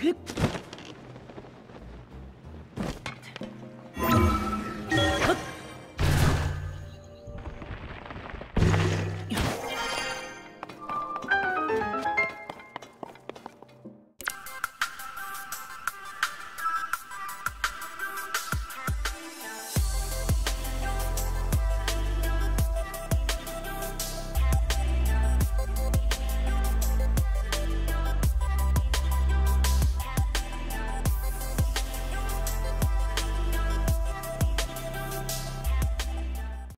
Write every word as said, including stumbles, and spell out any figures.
Six. Good.